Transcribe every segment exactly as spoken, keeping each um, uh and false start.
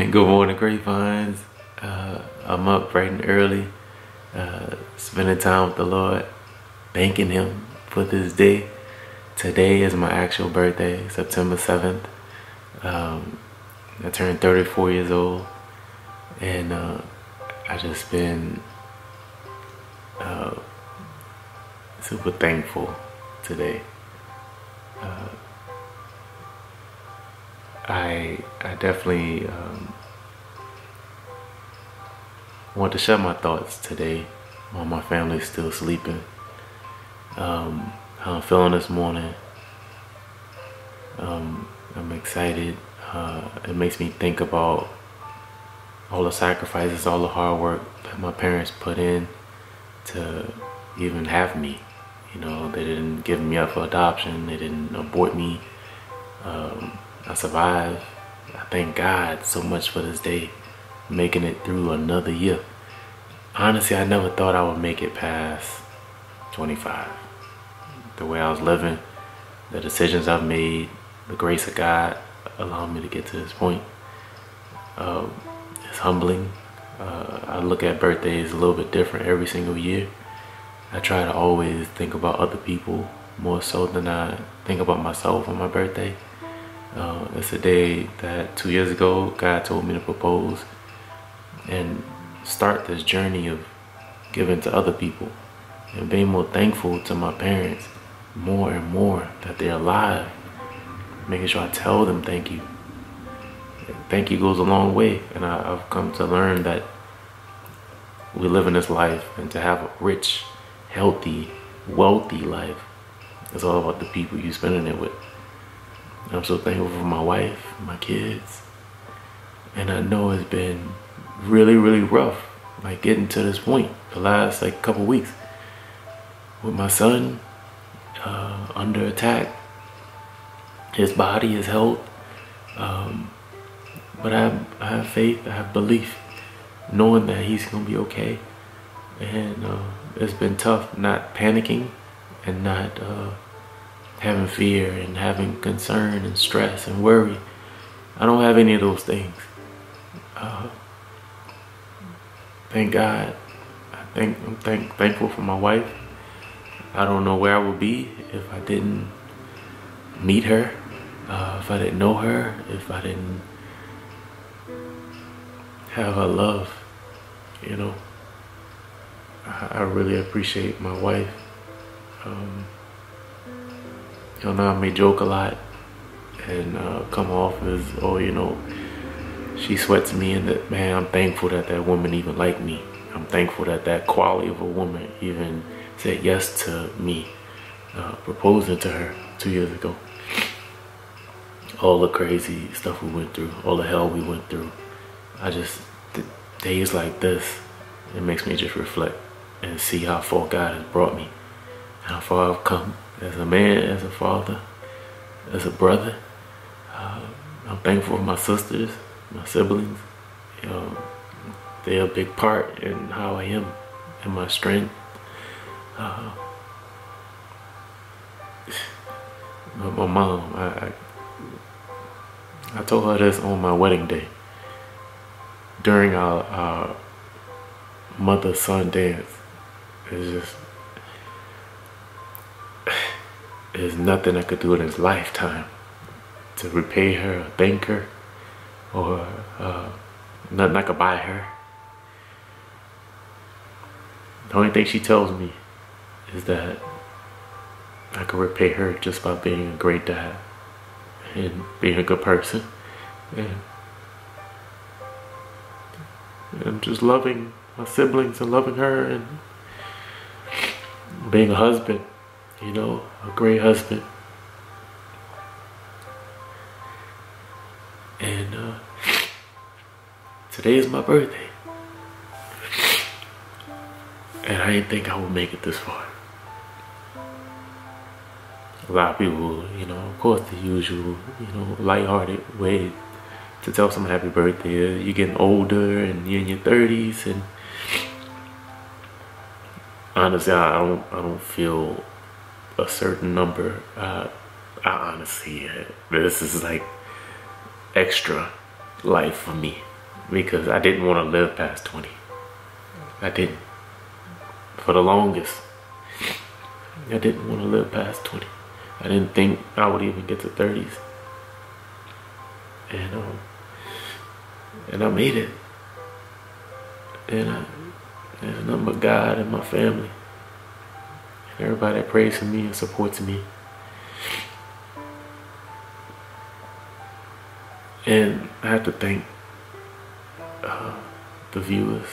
morning, good morning Grapevines. Uh, I'm up bright and early, uh, spending time with the Lord, thanking Him for this day. Today is my actual birthday, September seventh. Um, I turned thirty-four years old, and uh, I just been uh, super thankful today. Uh, I, I definitely um, want to share my thoughts today while my family's still sleeping. Um, how I'm feeling this morning. Um, I'm excited. Uh, it makes me think about all the sacrifices, all the hard work that my parents put in to even have me. You know, they didn't give me up for adoption. They didn't abort me. Um, I survived. I thank God so much for this day, making it through another year. Honestly, I never thought I would make it past twenty-five. The way I was living, the decisions I've made, the grace of God allowed me to get to this point. Um, it's humbling. Uh, I look at birthdays a little bit different every single year. I try to always think about other people more so than I think about myself on my birthday. Uh, it's a day that two years ago, God told me to propose and start this journey of giving to other people and being more thankful to my parents more and more that they're alive, making sure I tell them thank you. Thank you goes a long way, and I, I've come to learn that we live in this life, and to have a rich, healthy, wealthy life is all about the people you're spending it with. I'm so thankful for my wife, my kids, and I know it's been really, really rough, like getting to this point the last like couple weeks with my son uh, under attack, his body, his health. Um, but I have, I have faith, I have belief, knowing that he's gonna be okay. And uh, it's been tough not panicking and not uh, having fear and having concern and stress and worry. I don't have any of those things. Uh, thank God. I think, I'm thank, thankful for my wife. I don't know where I would be if I didn't meet her, uh, if I didn't know her, if I didn't have her love, you know. I, I really appreciate my wife. Um, You know, I may joke a lot and uh, come off as, oh, you know, she sweats me, and that, man, I'm thankful that that woman even liked me. I'm thankful that that quality of a woman even said yes to me, uh, proposing to her two years ago. All the crazy stuff we went through, all the hell we went through. I just, the days like this, it makes me just reflect and see how far God has brought me and how far I've come. As a man, as a father, as a brother, uh, I'm thankful for my sisters, my siblings. You know, they're a big part in how I am and my strength. Uh, my, my mom, I, I, I told her this on my wedding day during our, our mother-son dance. It's just. There's nothing I could do in this lifetime to repay her or thank her, or uh, nothing I could buy her. The only thing she tells me is that I could repay her just by being a great dad and being a good person and, and just loving my siblings and loving her and being a husband. You know, a great husband. And uh, today is my birthday. And I didn't think I would make it this far. A lot of people, you know, of course the usual, you know, lighthearted way to tell someone happy birthday is you're getting older and you're in your thirties, and honestly, I don't, I don't feel a certain number. Uh, I honestly, this is like extra life for me. because I didn't want to live past twenty. I didn't. For the longest, I didn't want to live past twenty. I didn't think I would even get to thirties. And um, and I made it. And I, there's nothing but God and my family. And everybody that prays for me and supports me. And I have to thank uh, the viewers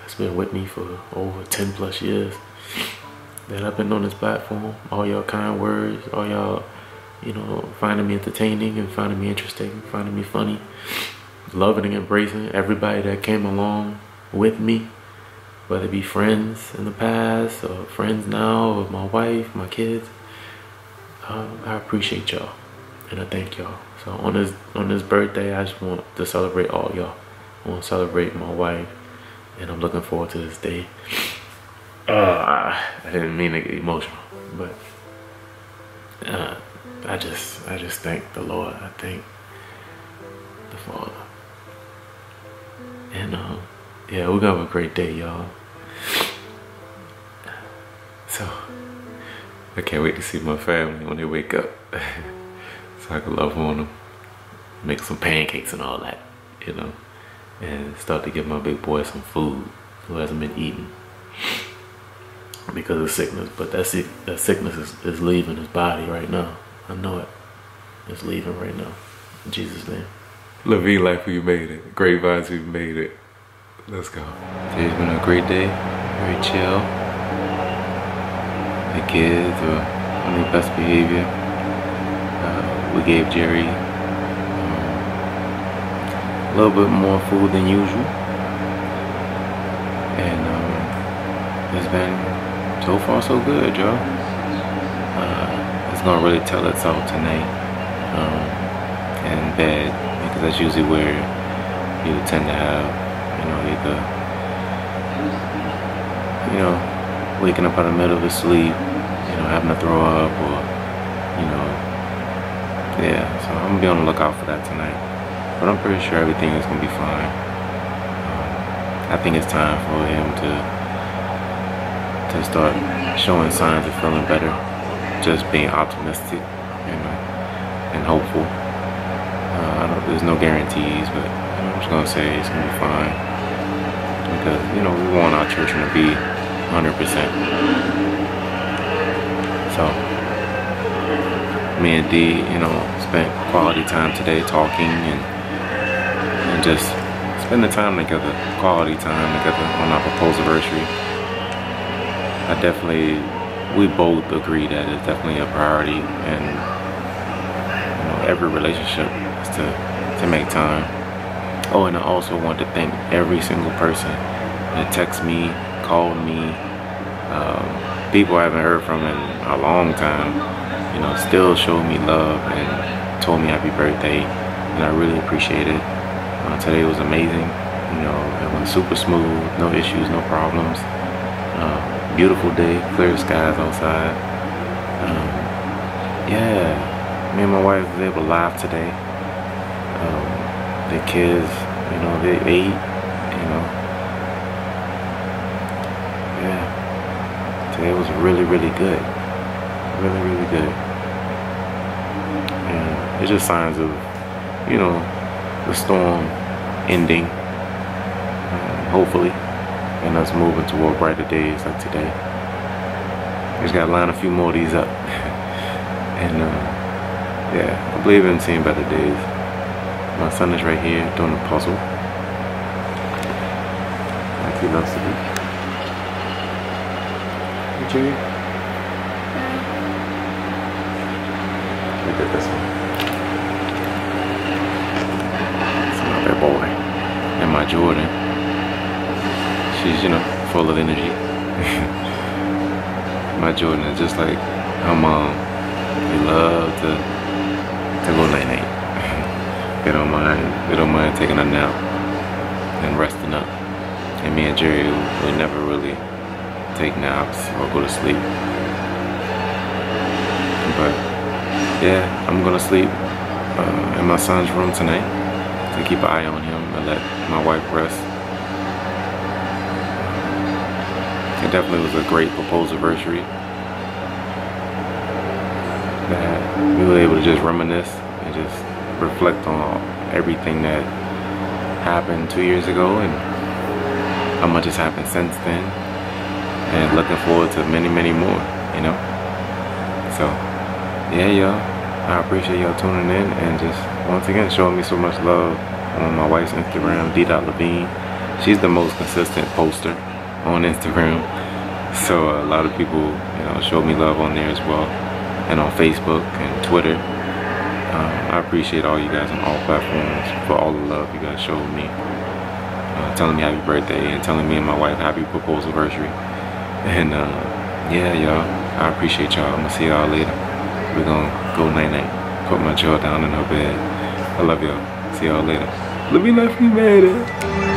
that's been with me for over ten plus years that I've been on this platform. All y'all kind words, all y'all, you know, finding me entertaining and finding me interesting, finding me funny, loving and embracing everybody that came along with me, whether it be friends in the past or friends now, or my wife, my kids. Um, I appreciate y'all and I thank y'all. So on this on this birthday, I just want to celebrate all y'all. I want to celebrate my wife, and I'm looking forward to this day. Uh, I didn't mean to get emotional, but uh, I just I just thank the Lord. I thank the Father, and uh, yeah, we're gonna have a great day, y'all. So I can't wait to see my family when they wake up. I could love on them, make some pancakes and all that, you know, and start to give my big boy some food who hasn't been eating because of sickness. But that sick, that sickness is, is leaving his body right now. I know it. It's leaving right now. In Jesus' name. LaVigne Life, we made it. Grapevines, we made it. Let's go. Today's been a great day. Very chill. The kids were on their best behavior. Uh, We gave Jerry um, a little bit more food than usual, and um, it's been so far so good, y'all. Uh, it's gonna really tell itself tonight um, in bed, because that's usually where you tend to have, you know, either, you know, waking up out of the middle of the sleep, you know, having to throw up, or, you know. Yeah, so I'm gonna be on the lookout for that tonight. But I'm pretty sure everything is gonna be fine. Um, I think it's time for him to to start showing signs of feeling better, just being optimistic, you know, and hopeful. Uh, I don't, there's no guarantees, but I'm just gonna say it's gonna be fine, because you know we want our children to be one hundred percent. So me and Dee, you know, spent quality time today talking and and just spending time together, quality time together on our proposal anniversary. I definitely, we both agree that it's definitely a priority, and you know, every relationship is to to make time. Oh, and I also want to thank every single person that texted me, called me, um, people I haven't heard from in a long time. You know, still showed me love and told me happy birthday, and I really appreciate it. Uh, today was amazing. You know, it was super smooth, no issues, no problems. Uh, beautiful day, clear skies outside. Um, yeah, me and my wife, they were live today. Um, the kids, you know, they ate, you know. Yeah, today was really, really good. Really, really good. It's just signs of, you know, the storm ending, um, hopefully, and us moving toward brighter days like today. We just gotta line a few more of these up. And, uh, yeah, I believe in seeing better days. My son is right here doing a puzzle, like he loves to do. Hey, Jimmy. Look at this one. Boy, and my Jordan, she's, you know, full of energy. My Jordan is just like her mom. We love to, to go night night. They don't mind, they don't mind taking a nap and resting up. And me and Jerry, we never really take naps or go to sleep. But yeah, I'm gonna sleep uh, in my son's room tonight. Keep an eye on him. I let my wife rest. It definitely was a great proposal-versary that we were able to just reminisce and just reflect on everything that happened two years ago and how much has happened since then, and looking forward to many, many more, you know. So yeah, y'all, I appreciate y'all tuning in and just once again showing me so much love on my wife's Instagram, Dee LaVigne. She's the most consistent poster on Instagram, so a lot of people, you know, show me love on there as well, and on Facebook and Twitter. Um, I appreciate all you guys on all platforms for all the love you guys showed me, uh, telling me happy birthday and telling me and my wife happy proposalversary. And uh, yeah, y'all, I appreciate y'all. I'm gonna see y'all later. We're gonna go night night. Put my jaw down in her bed. I love y'all. See y'all later. LaVigne Living made it.